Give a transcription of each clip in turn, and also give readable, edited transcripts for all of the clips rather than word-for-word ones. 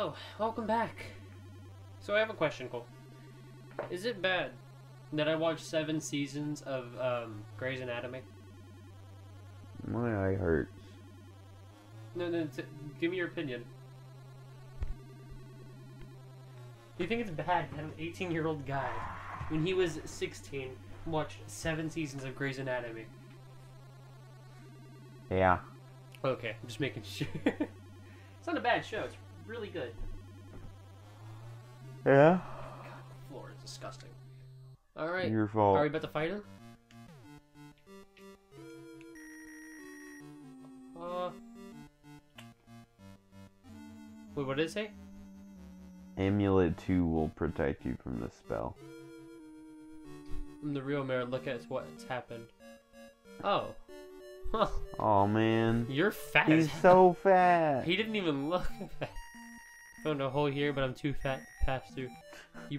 Hello, welcome back. So I have a question, Cole. Is it bad that I watched 7 seasons of Grey's Anatomy? My eye hurts. No, give me your opinion. Do you think it's bad that an 18-year-old guy, when he was 16, watched 7 seasons of Grey's Anatomy? Yeah. Okay, I'm just making sure. It's not a bad show, it's really good. Yeah? God, the floor is disgusting. Alright. Your fault. Are we about to fight him? Wait, what did it say? Amulet 2 will protect you from the spell. In the real mirror, look at what's happened. Oh. Huh. Oh man. You're fat. He's so fat. He didn't even look fat. Found a hole here, but I'm too fat to pass through. You.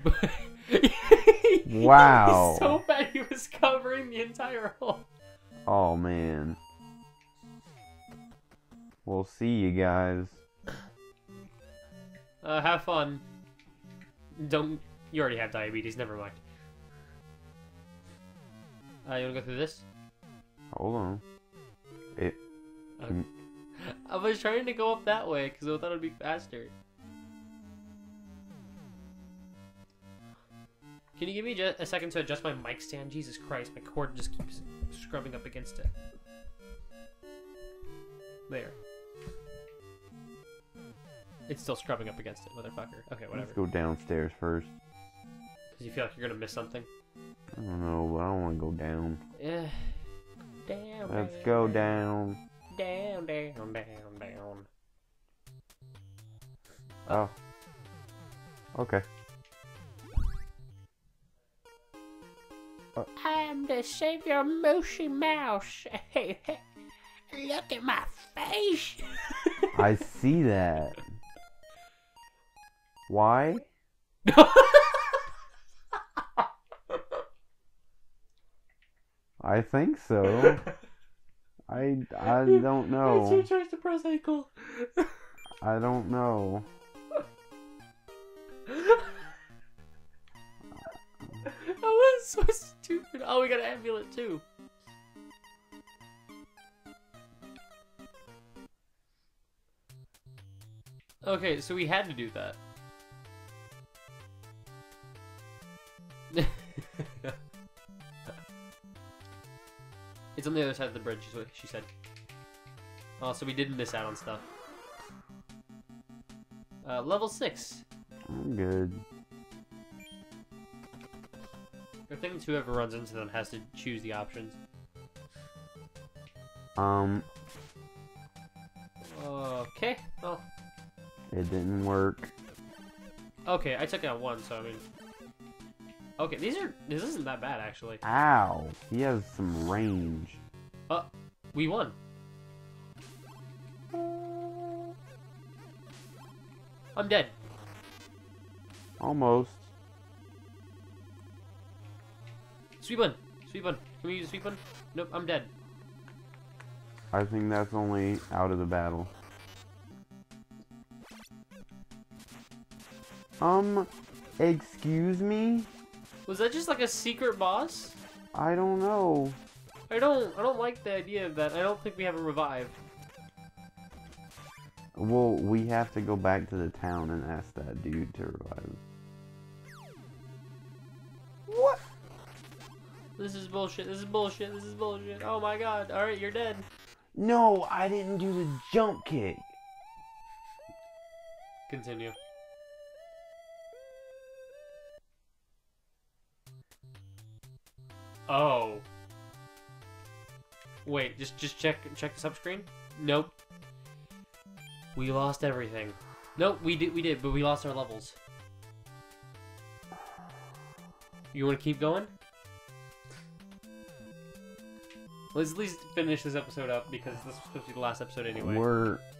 Wow. He's so fat he was covering the entire hole. Oh man. We'll see you guys. Have fun. Don't. You already have diabetes. Never mind. You wanna go through this? Hold on. It. I was trying to go up that way because I thought it'd be faster. Can you give me just a second to adjust my mic stand? Jesus Christ, my cord just keeps scrubbing up against it. There. It's still scrubbing up against it, motherfucker. Okay, whatever. Let's go downstairs first. Because you feel like you're going to miss something? I don't know, but I don't want to go down. Yeah. Down. Let's go down. Down, down, down, down. Oh. Okay. I am the savior Moshi Mouse. Look at my face. I see that. Why? I think so. I don't know. It's your choice to press ankle. I don't know. That was so stupid. Oh, we got an amulet too. Okay, so we had to do that. It's on the other side of the bridge, is what she said. Oh, so we did miss out on stuff. Level 6. I'm good. I think whoever runs into them has to choose the options. Okay, well. It didn't work. Okay, I took out one, so I mean... Okay, this isn't that bad, actually. Ow. He has some range. Oh, we won. I'm dead. Almost. Sweep one. Sweep one. Can we use a sweep one? Nope, I'm dead. I think that's only out of the battle. Excuse me? Was that just like a secret boss? I don't know. I don't like the idea of that. I don't think we have a revive. Well, we have to go back to the town and ask that dude to revive. What? This is bullshit. This is bullshit. This is bullshit. Oh my god. Alright, you're dead. No, I didn't do the jump kick. Continue. Oh. Wait, just check the subscreen? Nope. We lost everything. Nope, we did, but we lost our levels. You wanna keep going? Let's at least finish this episode up because this was supposed to be the last episode anyway.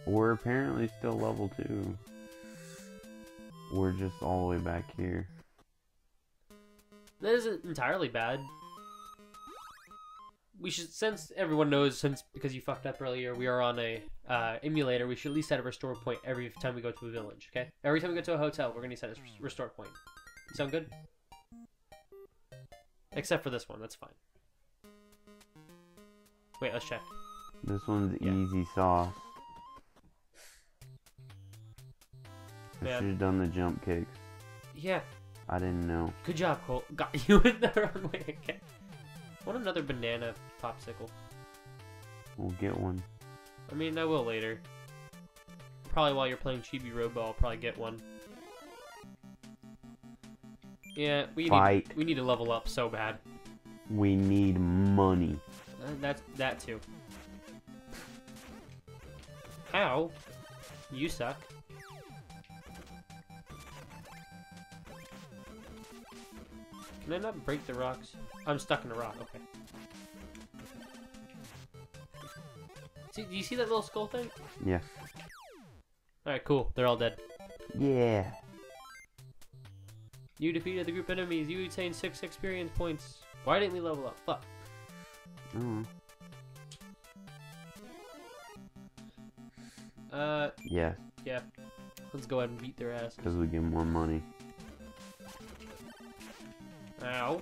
We're apparently still level 2. We're just all the way back here. That isn't entirely bad. we should, since everyone knows, since because you fucked up earlier, we are on a emulator, we should at least set a restore point every time we go to a village, okay? Every time we go to a hotel, we're gonna set a restore point. Sound good? Except for this one, that's fine. Wait, let's check. This one's easy sauce. I should have done the jump kicks. Yeah. I didn't know. Good job, Cole. Got you in the wrong way again. Want another banana popsicle? We'll get one. I mean, I will later. Probably while you're playing Chibi Robo, I'll probably get one. Yeah, we need to level up so bad. We need money. That's that too. Ow. You suck. Can I not break the rocks? I'm stuck in a rock, okay. See, do you see that little skull thing? Yeah. Alright, cool. They're all dead. Yeah. You defeated the group enemies. You obtained 6 experience points. Why didn't we level up? Fuck. Mm. Yeah. Yeah. Let's go ahead and beat their ass. Because we get more money. Ow.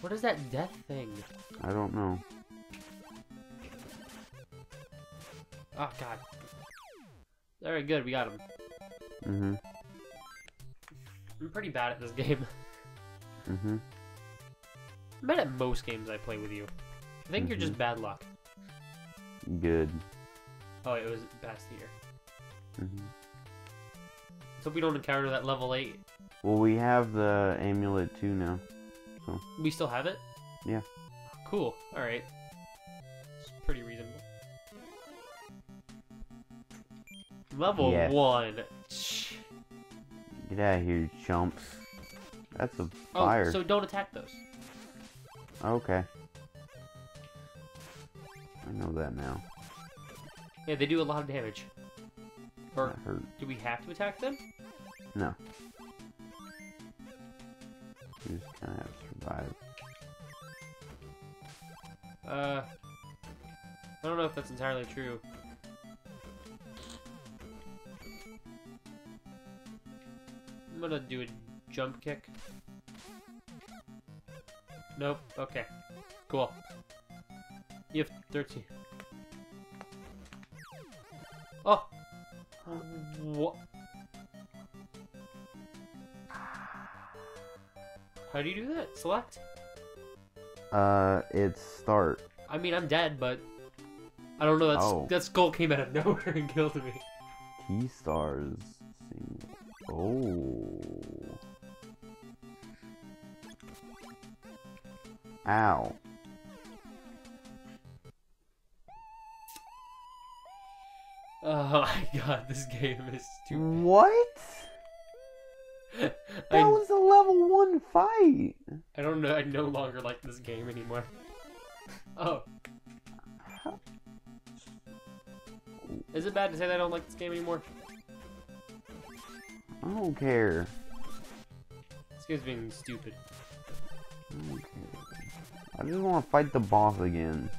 What is that death thing? I don't know. Oh god. Alright, good, we got him. Mm-hmm. I'm pretty bad at this game. Mm-hmm. I'm bad at most games I play with you. I think you're just bad luck. Good. Oh, it was past here. Mm-hmm. Let's hope we don't encounter that level 8. Well, we have the Amulet 2 now. So. We still have it? Yeah. Cool. Alright. It's pretty reasonable. Level 1. Get out of here, chumps. That's a fire. Oh, so don't attack those. Okay. I know that now. Yeah, they do a lot of damage. Or that hurt. Do we have to attack them? No. We just kind of have to survive. I don't know if that's entirely true. I'm gonna do a jump kick. Nope. Okay. Cool. You have 13. Oh! What? How do you do that? Select? It's start. I mean, I'm dead, but I don't know. That's, that skull came out of nowhere and killed me. Key stars. Oh. Ow. Oh my god, this game is stupid. What? That was a level 1 fight! I don't know, I no longer like this game anymore. Oh. Is it bad to say that I don't like this game anymore? I don't care. This game's being stupid. I don't care. I just want to fight the boss again.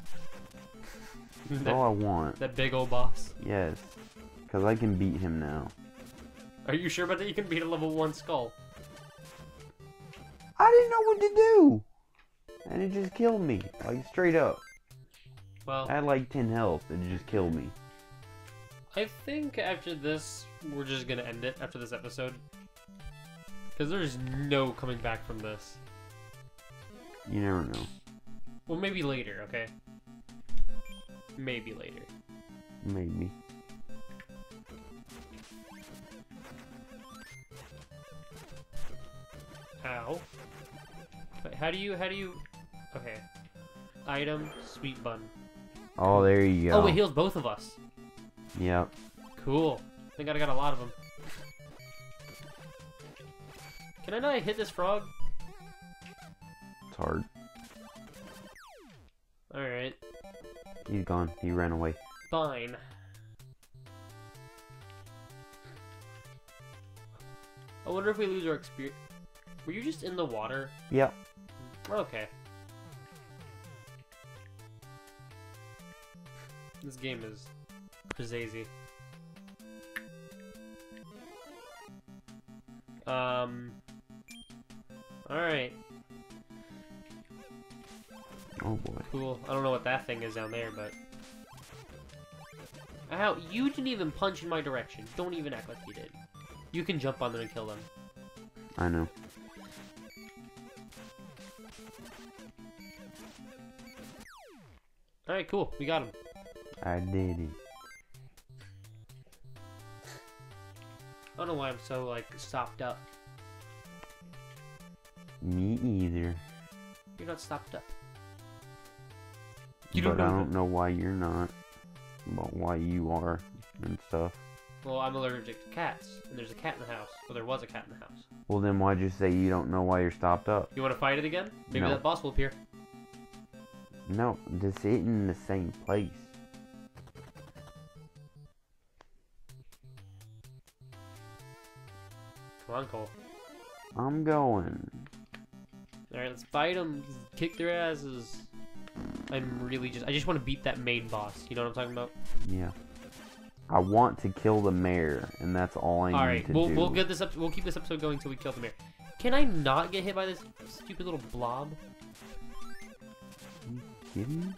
That's all I want. That big old boss? Yes. Because I can beat him now. Are you sure about that? You can beat a level 1 skull. I didn't know what to do! And it just killed me. Like, straight up. Well, I had like 10 health and it just killed me. I think after this, we're just going to end it after this episode. Because there's no coming back from this. You never know. Well, maybe later, okay? Maybe later. Maybe. Ow. But how do you okay. Item, sweet bun. Oh, there you go. Oh, it heals both of us. Yep. Cool. I think I got a lot of them. Can I not hit this frog? It's hard. Alright. He's gone. He ran away. Fine. I wonder if we lose our experience. Were you just in the water? Yep. We're okay. This game is crazy. Alright. Oh boy. Cool. I don't know what that thing is down there, but... Ow, you didn't even punch in my direction. Don't even act like you did. You can jump on them and kill them. I know. Alright, cool. We got him. I did it. I don't know why I'm so, like, stopped up. Me either. You're not stopped up. You don't know. I don't know why you're not. But why you are and stuff. Well, I'm allergic to cats. And there's a cat in the house. Well, there was a cat in the house. Well, then why'd you say you don't know why you're stopped up? You want to fight it again? Maybe no. That boss will appear. No, this isn't in the same place. Come on, Cole. I'm going. Alright, let's fight them. Kick their asses. I'm really just... I just want to beat that main boss. You know what I'm talking about? Yeah. I want to kill the mayor, and that's all I need to do. Alright, we'll keep this episode going until we kill the mayor. Can I not get hit by this stupid little blob? Are you kidding me?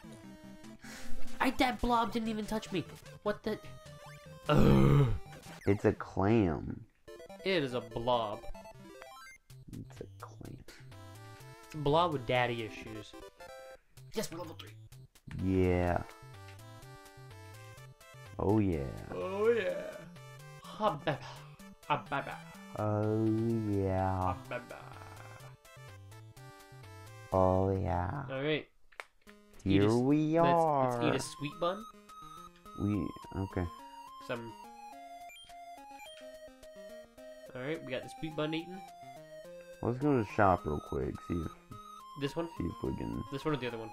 That blob didn't even touch me. What the... Ugh. It's a clam. It is a blob. It's a clam. It's a blob with daddy issues. Yes, we're level 3. Yeah. Oh yeah. Oh yeah. Ha ba ba. Ha ba ba. Oh yeah. Ha ba ba. Oh yeah. All right. Here we are. Let's eat a sweet bun. Okay. Some. All right, we got the sweet bun eaten. Let's go to the shop real quick. This one. See if we can. This one or the other one.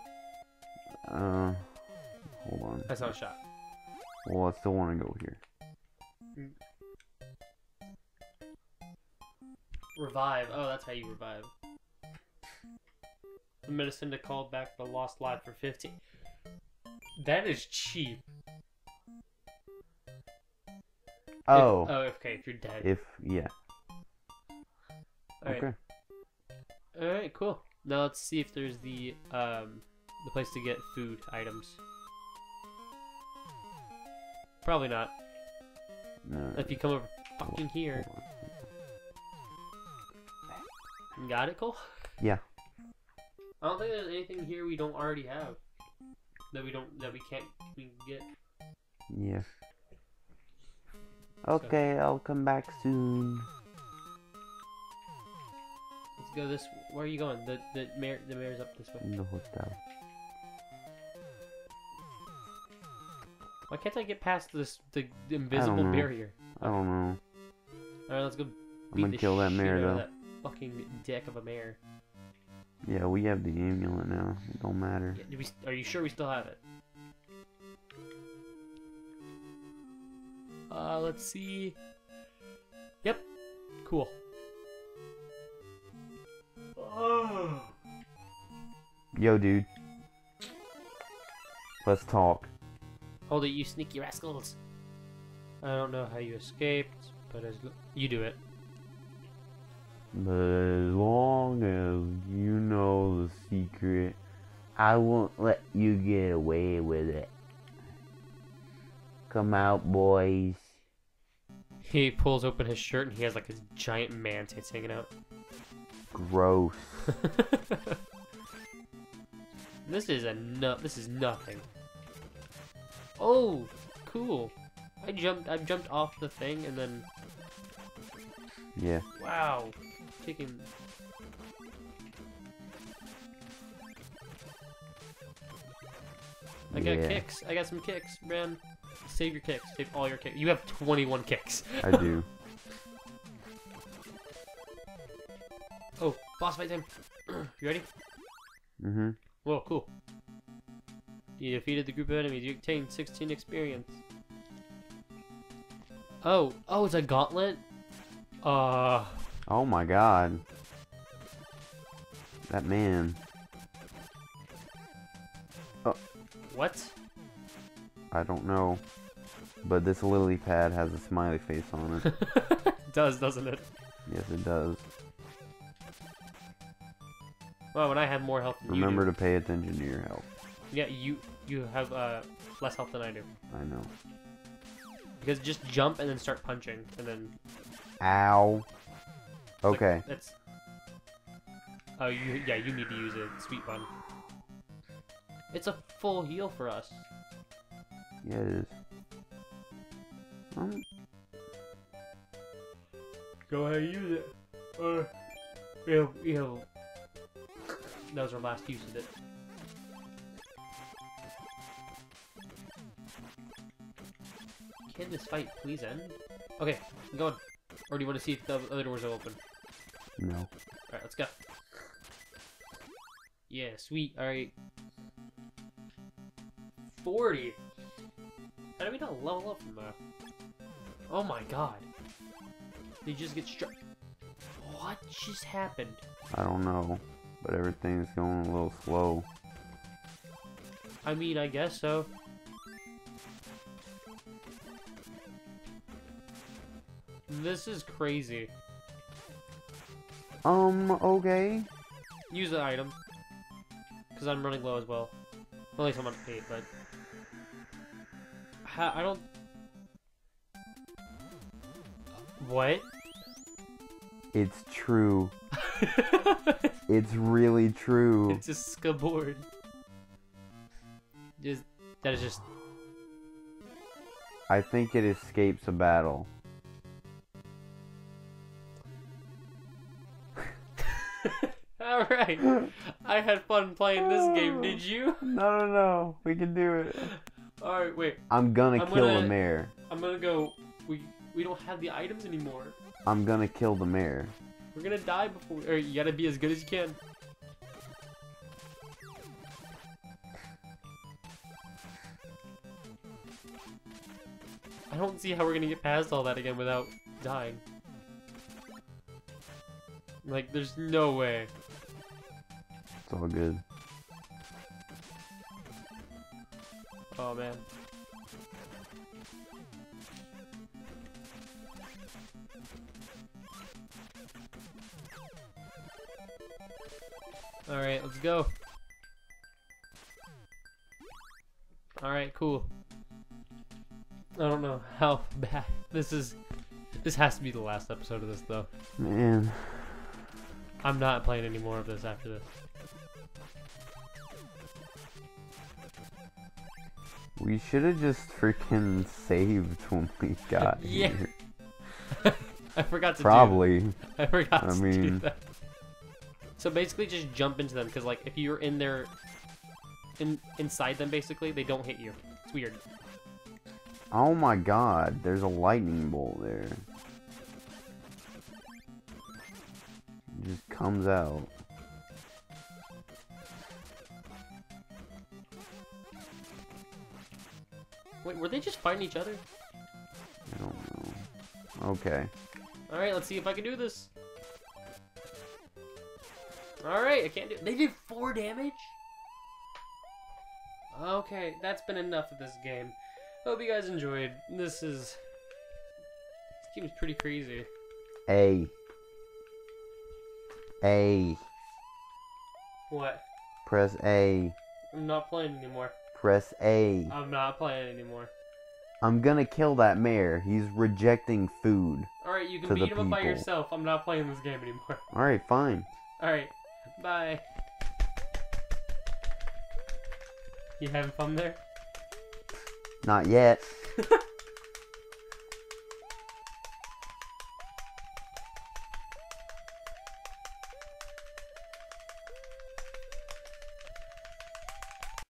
Hold on. That's not a shop. Well, I still want to go here. Revive. Oh, that's how you revive. The medicine to call back the lost life for 50. That is cheap. Oh. Okay, if you're dead. Yeah. Alright. Okay. Alright, cool. Now let's see if there's the place to get food items. Probably not. No. If you come over fucking here. Got it, Cole? Yeah. I don't think there's anything here we don't already have. That we can't get. Yeah. Okay, so. I'll come back soon. Let's go this. Where are you going? The mayor's up this way. In the hotel. Why can't I get past this the invisible barrier? I don't know. Alright, let's go beat the shit out of that fucking dick of a mayor. Yeah, we have the amulet now. It don't matter. Yeah, are you sure we still have it? Let's see. Yep. Cool. Oh. Yo, dude. Let's talk. Hold it, you sneaky rascals. I don't know how you escaped, but you do it. But as long as you know the secret, I won't let you get away with it. Come out, boys. He pulls open his shirt and he has like his giant man-tits hanging out. Gross. This is nothing. Oh, cool! I jumped off the thing and then. Yeah. Wow, kicking. I got kicks. I got some kicks, man. Save your kicks. Save all your kicks. You have 21 kicks. I do. Oh, boss fight time! You ready? Mm-hmm. Whoa, cool. You defeated the group of enemies. You obtained 16 experience. Oh, it's a gauntlet? Oh my god. That man. Oh. What? I don't know. But this lily pad has a smiley face on it. It does, doesn't it? Yes, it does. Well, when I had more health than you do. Remember to pay attention to your health. Yeah, you have less health than I do. I know. Because just jump and then start punching, and then... Ow. Okay. Like, that's... Oh, yeah, you need to use a sweet bun. It's a full heal for us. Yeah, it is. Go ahead and use it. Ew. That was our last use of it. Can this fight please end? Okay, I'm going. Or do you want to see if the other doors are open? No. Alright, let's go. Yeah, sweet. Alright. 40! How do we not level up from that? Oh my god. They just get struck. What just happened? I don't know, but everything's going a little slow. I mean, I guess so. This is crazy. Okay. Use the item. Because I'm running low as well. Well, at least I'm on 8, but... I don't... What? It's true. It's really true. It's a scaboard. Just... That is just... I think it escapes a battle. Alright. I had fun playing this game, did you? No. We can do it. Alright, wait. I'm gonna kill the mayor. I'm gonna go... We don't have the items anymore. I'm gonna kill the mayor. We're gonna die before... Or you gotta be as good as you can. I don't see how we're gonna get past all that again without dying. Like, there's no way. It's all good. Oh, man. Alright, let's go. Alright, cool. I don't know how bad this is. This has to be the last episode of this, though. Man. I'm not playing any more of this after this. We should have just freaking saved when we got here. I forgot to do that. I forgot to do that. So basically just jump into them, because like if you're in there inside them basically, they don't hit you. It's weird. Oh my god, there's a lightning bolt there. Just comes out. Wait, were they just fighting each other? I don't know. Okay. Alright, let's see if I can do this. Alright, I can't do it. They did 4 damage? Okay, that's been enough of this game. Hope you guys enjoyed. This game is pretty crazy. A. What? Press A. I'm not playing anymore. Press A. I'm not playing anymore. I'm gonna kill that mayor. He's rejecting food. Alright, you can beat him up by yourself. I'm not playing this game anymore. Alright, fine. Alright, bye. You having fun there? Not yet.